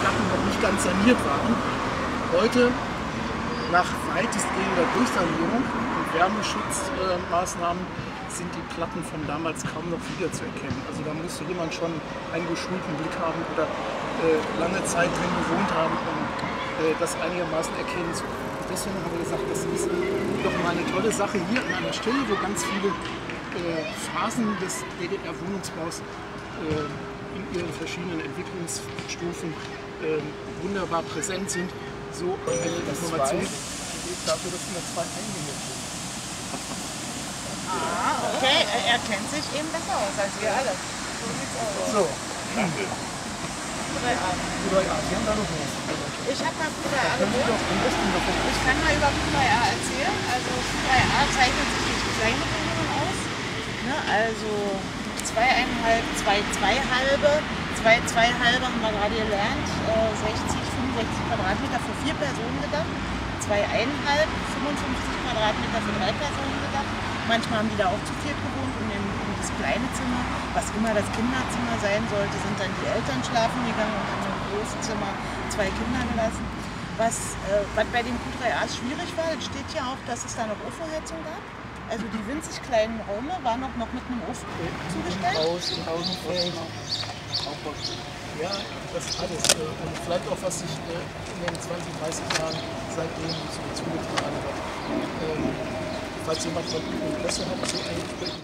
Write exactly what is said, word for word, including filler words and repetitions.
Platten noch nicht ganz saniert waren. Heute, nach weitestgehender Durchsanierung und Wärmeschutzmaßnahmen, sind die Platten von damals kaum noch wiederzuerkennen. Also da musste jemand schon einen geschulten Blick haben oder äh, lange Zeit drin gewohnt haben, um äh, das einigermaßen erkennen zu können. Und deswegen haben wir gesagt, das ist doch mal eine tolle Sache hier an einer Stelle, wo ganz viele äh, Phasen des D D R-Wohnungsbaus äh, in ihren verschiedenen Entwicklungsstufen äh, wunderbar präsent sind. So eine Information geht dafür, dass wir zwei eingehört sind. Ah, okay, er kennt sich eben besser aus als wir alle. So sieht's aus. So. Danke. Q drei A. Q drei A, Sie haben da noch was. Ich habe mal Q drei A gehört. Ich kann mal über Q drei A erzählen. Also Q drei A zeichnet sich durch Designregelungen aus. Ne? Also zwei Komma fünf, zwei Komma zwei halbe. zwei Komma zwei halbe haben wir gerade gelernt. sechzig, fünfundsechzig Quadratmeter für vier Personen gedacht. zwei Komma fünf, fünfundfünfzig Quadratmeter für drei Personen gedacht. Manchmal haben die da auch zu viert gewohnt und in, in das kleine Zimmer, was immer das Kinderzimmer sein sollte, sind dann die Eltern schlafen gegangen und haben im großen Zimmer zwei Kinder gelassen. Was, äh, was bei den Q drei A's schwierig war, es steht ja auch, dass es da noch O V-Heizung gab. Also die winzig kleinen Räume waren noch, noch mit einem O V zugestellt. Haus, Haus, Haus. Ja, das alles. Und vielleicht auch, was sich in den zwanzig, dreißig Jahren seitdem so zugetragen hat. Falls jemand von Ihnen Interesse hat, so eigentlich